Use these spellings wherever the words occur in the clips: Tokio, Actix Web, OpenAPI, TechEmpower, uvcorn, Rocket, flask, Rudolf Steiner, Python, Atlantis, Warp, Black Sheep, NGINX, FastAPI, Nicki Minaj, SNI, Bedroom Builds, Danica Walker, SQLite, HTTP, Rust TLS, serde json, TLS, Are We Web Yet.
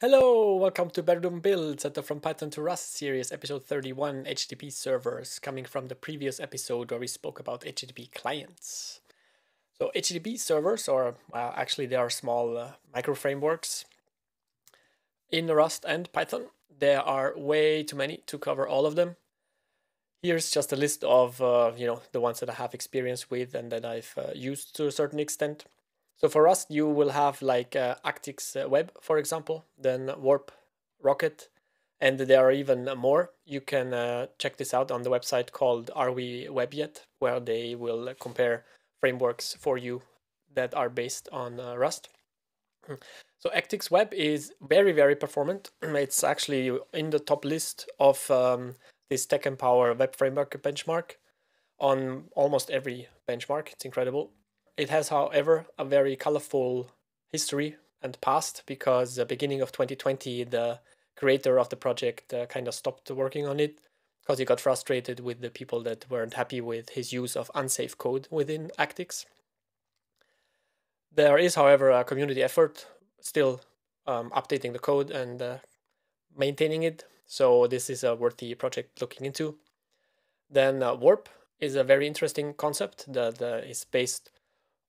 Hello, welcome to Bedroom Builds at the From Python to Rust series, episode 31, HTTP servers, coming from the previous episode where we spoke about HTTP clients. So HTTP servers are, actually they are small micro frameworks in Rust and Python. There are way too many to cover all of them. Here's just a list of, the ones that I have experience with and that I've used to a certain extent. So for Rust, you will have like Actix Web, for example, then Warp, Rocket, and there are even more. You can check this out on the website called Are We Web Yet, where they will compare frameworks for you that are based on Rust. So Actix Web is very, very performant. It's actually in the top list of this TechEmpower web framework benchmark on almost every benchmark. It's incredible. It has, however, a very colorful history and past, because the beginning of 2020, the creator of the project kind of stopped working on it because he got frustrated with the people that weren't happy with his use of unsafe code within Actix. There is, however, a community effort still updating the code and maintaining it, so this is a worthy project looking into. Then Warp is a very interesting concept that is based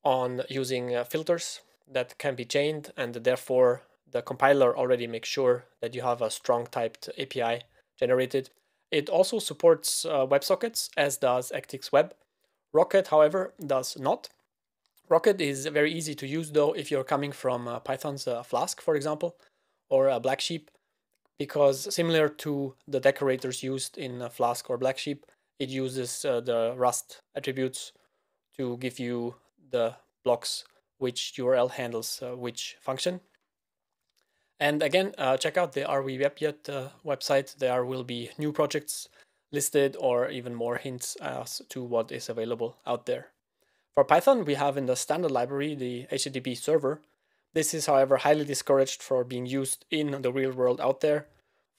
on using filters that can be chained, and therefore the compiler already makes sure that you have a strong typed API generated. It also supports WebSockets, as does Actix Web. Rocket, however, does not. Rocket is very easy to use though if you're coming from Python's Flask, for example, or Black Sheep, because similar to the decorators used in Flask or Black Sheep, it uses the Rust attributes to give you the blocks which URL handles which function. And again, check out the Are We Web Yet website. There will be new projects listed or even more hints as to what is available out there. For Python, we have in the standard library the HTTP server. This is, however, highly discouraged for being used in the real world out there.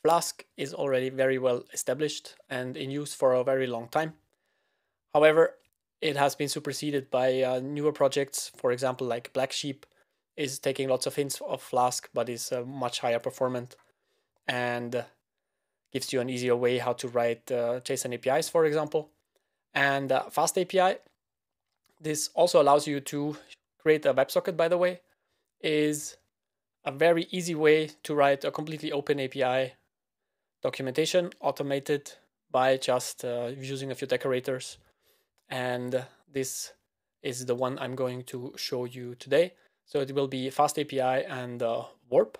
Flask is already very well established and in use for a very long time. However, it has been superseded by newer projects, for example, like Black Sheep is taking lots of hints of Flask, but is much higher performant and gives you an easier way how to write JSON APIs, for example. And FastAPI, this also allows you to create a WebSocket, by the way, is a very easy way to write a completely open API documentation, automated by just using a few decorators. And this is the one I'm going to show you today. So it will be FastAPI and Warp.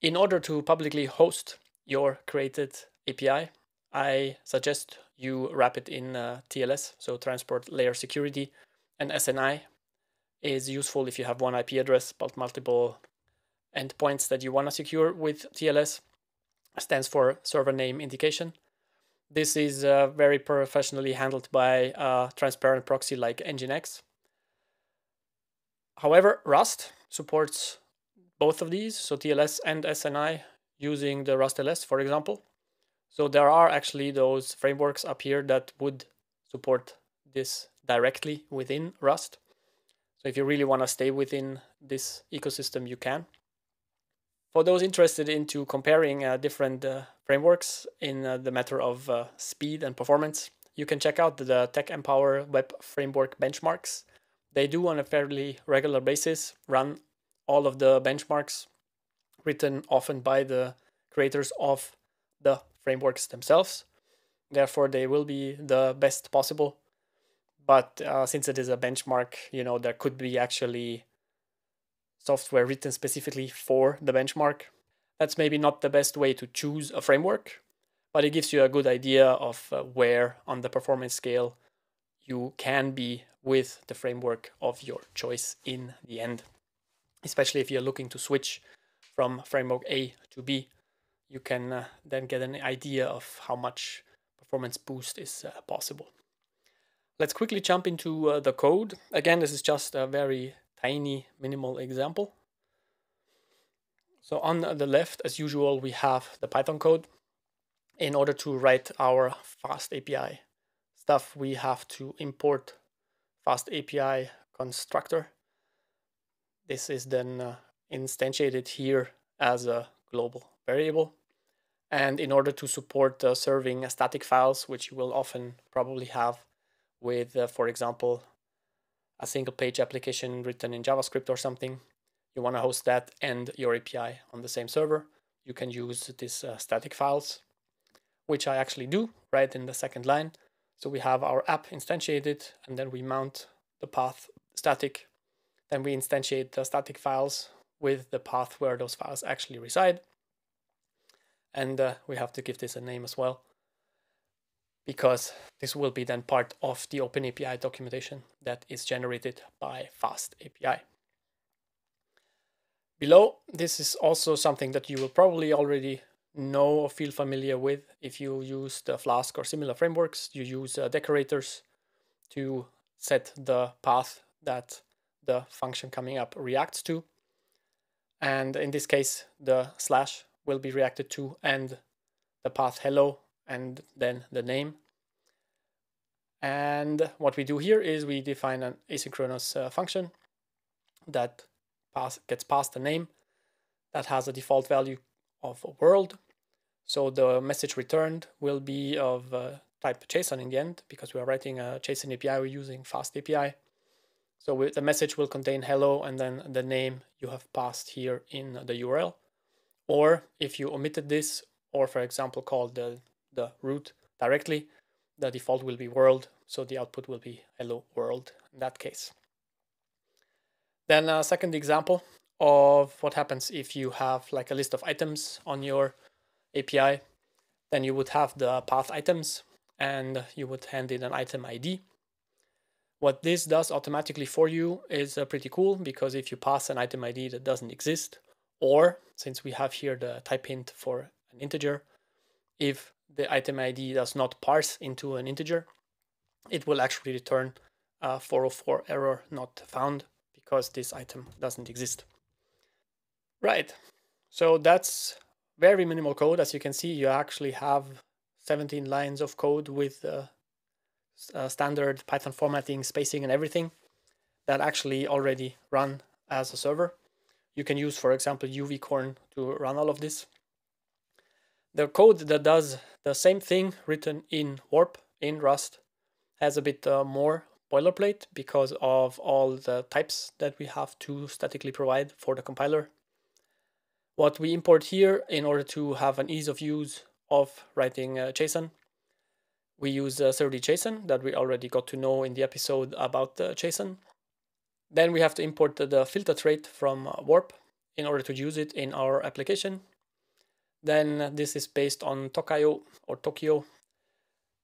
In order to publicly host your created API, I suggest you wrap it in TLS, so Transport Layer Security, and SNI is useful if you have one IP address but multiple endpoints that you want to secure with TLS. It stands for Server Name Indication. This is very professionally handled by a transparent proxy like NGINX. However, Rust supports both of these, so TLS and SNI, using the Rust TLS, for example. So there are actually those frameworks up here that would support this directly within Rust. So if you really want to stay within this ecosystem, you can. For those interested into comparing different frameworks in the matter of speed and performance, you can check out the TechEmpower web framework benchmarks. They do, on a fairly regular basis, run all of the benchmarks written often by the creators of the frameworks themselves. Therefore, they will be the best possible. But since it is a benchmark, there could be actually software written specifically for the benchmark. That's maybe not the best way to choose a framework, but it gives you a good idea of where on the performance scale you can be with the framework of your choice in the end. Especially if you're looking to switch from framework A to B, you can then get an idea of how much performance boost is possible. Let's quickly jump into the code. Again, this is just a very tiny minimal example. So on the left, as usual, we have the Python code. In order to write our FastAPI stuff, we have to import FastAPI constructor. This is then instantiated here as a global variable. And in order to support serving static files, which you will often probably have with, for example, a single page application written in JavaScript or something, you want to host that and your API on the same server, you can use these static files, which I actually do right in the second line. So we have our app instantiated, and then we mount the path static. Then we instantiate the static files with the path where those files actually reside. And we have to give this a name as well, because this will be then part of the OpenAPI documentation that is generated by FastAPI. Below, this is also something that you will probably already know or feel familiar with. If you use the Flask or similar frameworks, you use decorators to set the path that the function coming up reacts to. And in this case, the slash will be reacted to and the path hello and then the name. And what we do here is we define an asynchronous function that gets passed a name that has a default value of a world. So the message returned will be of type JSON in the end, because we are writing a JSON API, we're using FastAPI. So the message will contain hello and then the name you have passed here in the URL. Or if you omitted this, or for example called the root directly, the default will be world, so the output will be hello world in that case. Then a second example of what happens if you have like a list of items on your API, then you would have the path items and you would hand in an item ID. What this does automatically for you is pretty cool, because if you pass an item ID that doesn't exist, or since we have here the type hint for an integer, if the item ID does not parse into an integer, it will actually return a 404 error not found, because this item doesn't exist. Right, so that's very minimal code. As you can see, you actually have 17 lines of code with standard Python formatting, spacing and everything that actually already run as a server. You can use, for example, uvcorn to run all of this. The code that does the same thing written in Warp, in Rust, has a bit more boilerplate because of all the types that we have to statically provide for the compiler. What we import here in order to have an ease of use of writing JSON, we use serde json that we already got to know in the episode about JSON. Then we have to import the filter trait from Warp in order to use it in our application. Then this is based on Tokio.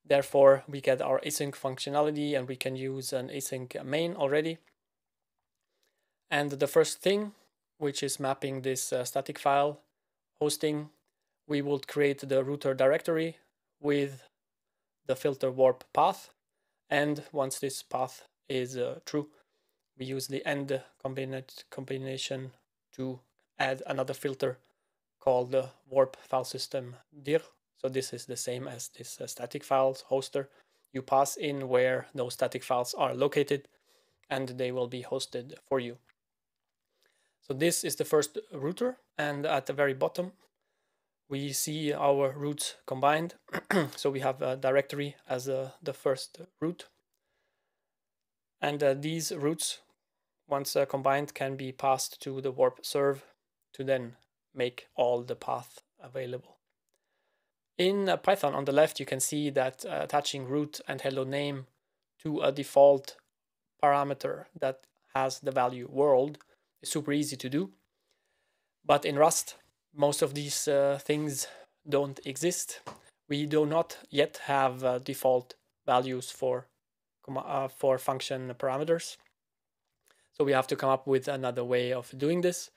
Therefore, we get our async functionality and we can use an async main already. And the first thing, which is mapping this static file hosting, we will create the router directory with the filter warp path. And once this path is true, we use the end combination to add another filter called the warp file system dir. So this is the same as this static files hoster. You pass in where those static files are located and they will be hosted for you. So this is the first router, and at the very bottom we see our roots combined. So we have a directory as the first root. And these roots, once combined, can be passed to the warp serve to then make all the path available. In Python, on the left, you can see that attaching root and hello name to a default parameter that has the value world is super easy to do. But in Rust, most of these things don't exist. We do not yet have default values for function parameters. So we have to come up with another way of doing this.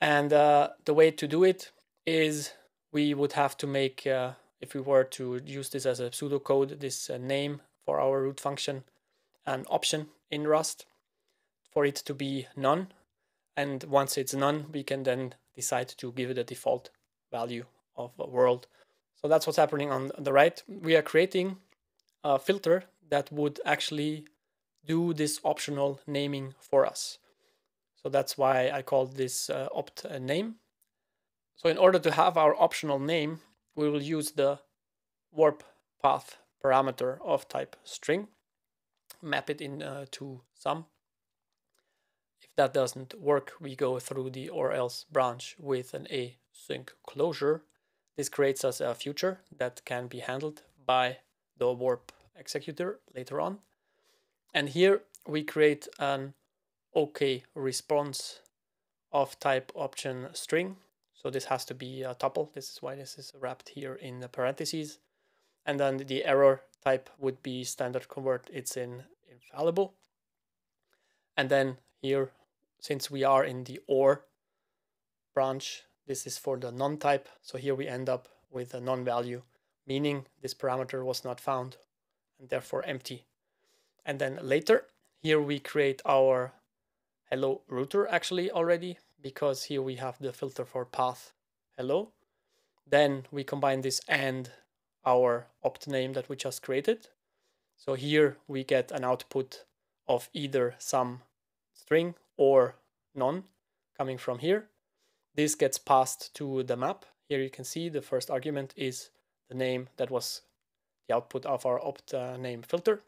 And the way to do it is we would have to make, if we were to use this as a pseudocode, this name for our root function, an option in Rust for it to be none. And once it's none, we can then decide to give it a default value of a world. So that's what's happening on the right. We are creating a filter that would actually do this optional naming for us. So that's why I called this opt name, So in order to have our optional name, we will use the warp path parameter of type string, map it in to sum. If that doesn't work, we go through the or else branch with an async closure. This creates us a future that can be handled by the warp executor later on. And here we create an OK response of type option string. So this has to be a tuple. This is why this is wrapped here in the parentheses. And then the error type would be standard convert. It's in infallible. And then here, since we are in the OR branch, this is for the non-type. So here we end up with a non-value, meaning this parameter was not found and therefore empty. And then later, here we create our hello router actually already, because here we have the filter for path hello. Then we combine this and our opt name that we just created. So here we get an output of either some string or none coming from here. This gets passed to the map. Here you can see the first argument is the name that was the output of our opt name filter.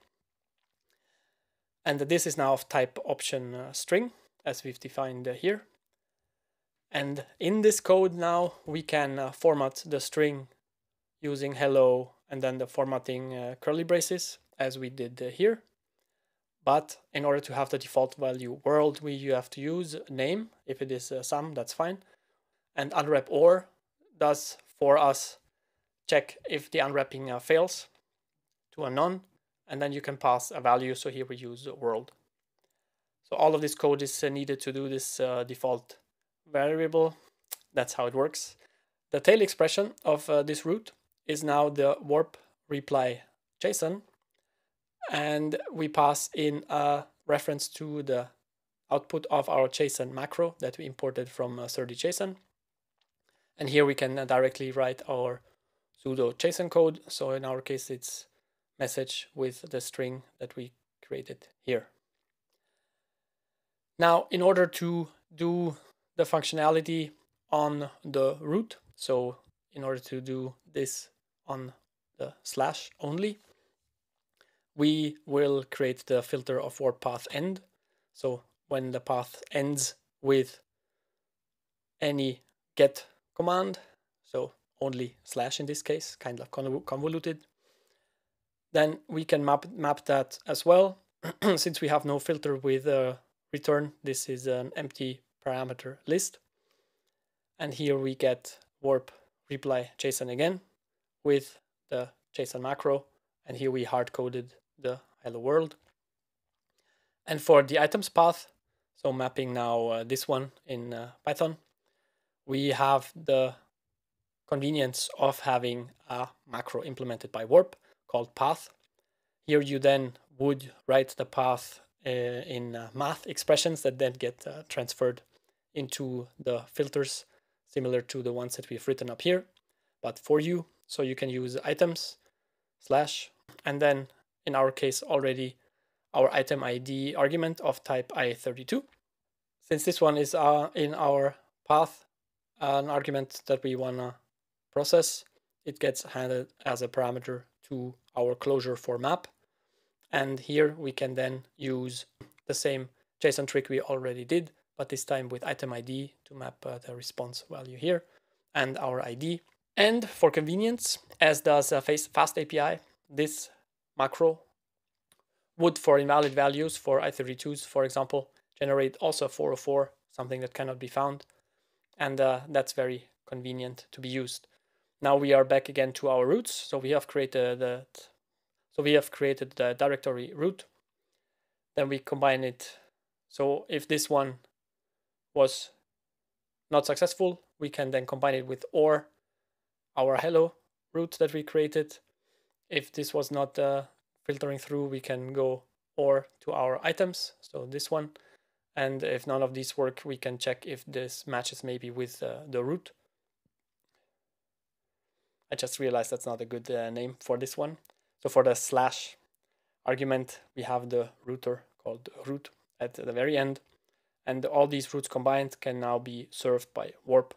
And this is now of type option string, as we've defined here. And in this code now, we can format the string using hello and then the formatting curly braces, as we did here. But in order to have the default value world, you have to use name. If it is sum, that's fine. And unwrap or does for us check if the unwrapping fails to a none, and then you can pass a value. So here we use world. So all of this code is needed to do this default variable. That's how it works. The tail expression of this route is now the warp reply JSON, and we pass in a reference to the output of our JSON macro that we imported from serde json. And here we can directly write our pseudo JSON code. So in our case, it's message with the string that we created here. Now, in order to do the functionality on the root, so in order to do this on the slash only, we will create the filter of warp path end. So when the path ends with any get command, so only slash in this case, kind of convoluted, then we can map that as well. Since we have no filter with return, this is an empty parameter list. And here we get warp reply JSON again with the JSON macro. And here we hard coded the hello world. And for the items path, so mapping now this one in Python, we have the convenience of having a macro implemented by warp called path. Here you then would write the path in math expressions that then get transferred into the filters, similar to the ones that we've written up here, but for you. So you can use items slash, and then in our case already our item ID argument of type i32. Since this one is in our path, an argument that we wanna process, it gets handled as a parameter to our closure for map. And here we can then use the same JSON trick we already did, but this time with item ID to map the response value here and our ID. And for convenience, as does FastAPI, this macro would, for invalid values, for i32s, for example, generate also 404, something that cannot be found. And that's very convenient to be used. Now we are back again to our roots. So we have created the directory root. Then we combine it. So if this one was not successful, we can then combine it with or our hello route that we created. If this was not filtering through, we can go or to our items, so this one. And if none of these work, we can check if this matches maybe with the root. I just realized that's not a good name for this one. So for the slash argument, we have the router called root at the very end. And all these roots combined can now be served by warp.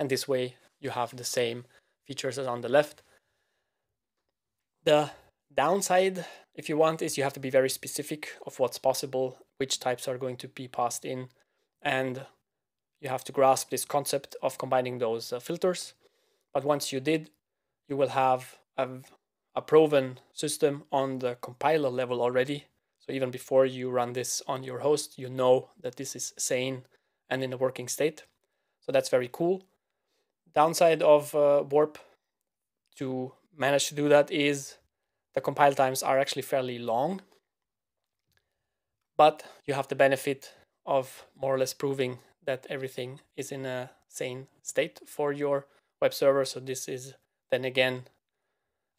and this way you have the same features as on the left. The downside, if you want, is you have to be very specific of what's possible, which types are going to be passed in, and you have to grasp this concept of combining those filters. But once you did, you will have a proven system on the compiler level already. So even before you run this on your host, you know that this is sane and in a working state. So that's very cool. Downside of Warp to manage to do that is the compile times are actually fairly long, but you have the benefit of more or less proving that everything is in a sane state for your web server. So this is then again,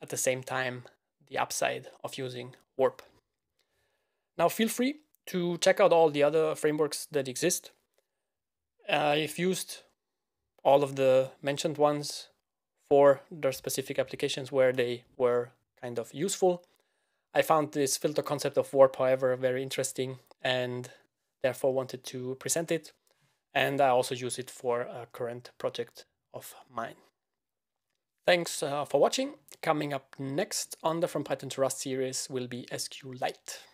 at the same time, the upside of using Warp. Now feel free to check out all the other frameworks that exist. I've used all of the mentioned ones for their specific applications where they were kind of useful. I found this filter concept of Warp, however, very interesting and therefore wanted to present it. And I also use it for a current project of mine. Thanks for watching. Coming up next on the From Python to Rust series will be SQLite.